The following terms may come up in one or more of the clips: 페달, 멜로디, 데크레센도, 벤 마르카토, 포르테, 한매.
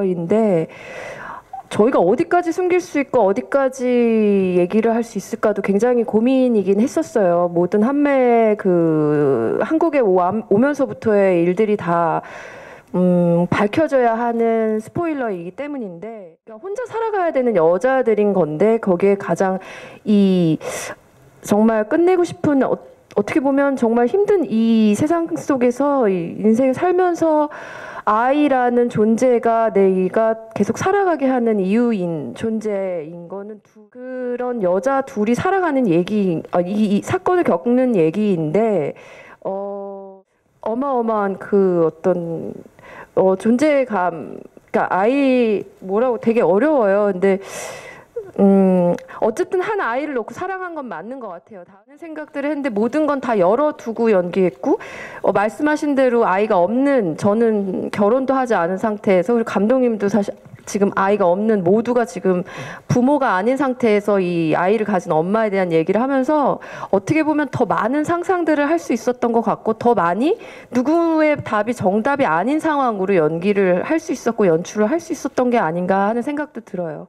딜러인데 저희가 어디까지 숨길 수 있고 어디까지 얘기를 할 수 있을까도 굉장히 고민이긴 했었어요. 모든 한매 그 한국에 오면서부터의 일들이 다 밝혀져야 하는 스포일러이기 때문인데, 그러니까 혼자 살아가야 되는 여자들인 건데 거기에 가장 이 정말 끝내고 싶은 어떻게 보면 정말 힘든 이 세상 속에서 이 인생을 살면서 아이라는 존재가 내가 계속 살아가게 하는 이유인 존재인 거는 그런 여자 둘이 살아가는 얘기, 이 사건을 겪는 얘기인데 어마어마한 그 어떤 존재감, 그러니까 아이 뭐라고 되게 어려워요. 근데 어쨌든 한 아이를 놓고 사랑한 건 맞는 것 같아요. 다른 생각들을 했는데 모든 건 다 열어두고 연기했고, 말씀하신 대로 아이가 없는, 저는 결혼도 하지 않은 상태에서, 그리고 감독님도 사실 지금 아이가 없는, 모두가 지금 부모가 아닌 상태에서 이 아이를 가진 엄마에 대한 얘기를 하면서 어떻게 보면 더 많은 상상들을 할 수 있었던 것 같고, 더 많이 누구의 답이 정답이 아닌 상황으로 연기를 할 수 있었고 연출을 할 수 있었던 게 아닌가 하는 생각도 들어요.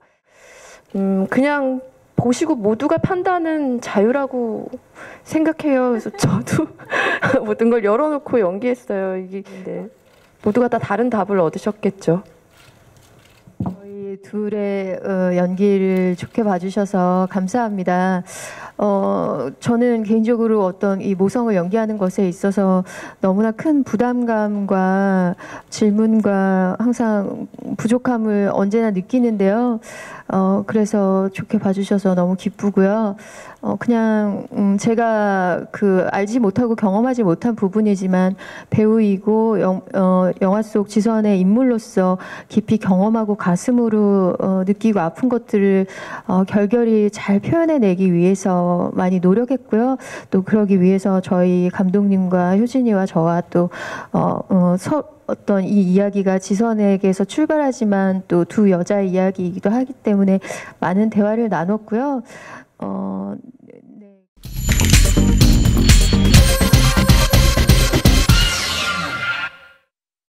그냥 보시고 모두가 판단은 자유라고 생각해요. 그래서 저도 모든 걸 열어놓고 연기했어요. 이게 네. 모두가 다 다른 답을 얻으셨겠죠. 저희 둘의 연기를 좋게 봐주셔서 감사합니다. 저는 개인적으로 어떤 이 모성을 연기하는 것에 있어서 너무나 큰 부담감과 질문과 항상 부족함을 언제나 느끼는데요. 그래서 좋게 봐주셔서 너무 기쁘고요. 그냥 제가 그 알지 못하고 경험하지 못한 부분이지만 배우이고 영화 속 지선의 인물로서 깊이 경험하고 가슴으로 느끼고 아픈 것들을 결결이 잘 표현해내기 위해서 많이 노력했고요. 또 그러기 위해서 저희 감독님과 효진이와 저와 또 어떤 이 이야기가 지선에게서 출발하지만 또 두 여자의 이야기이기도 하기 때문에 많은 대화를 나눴고요.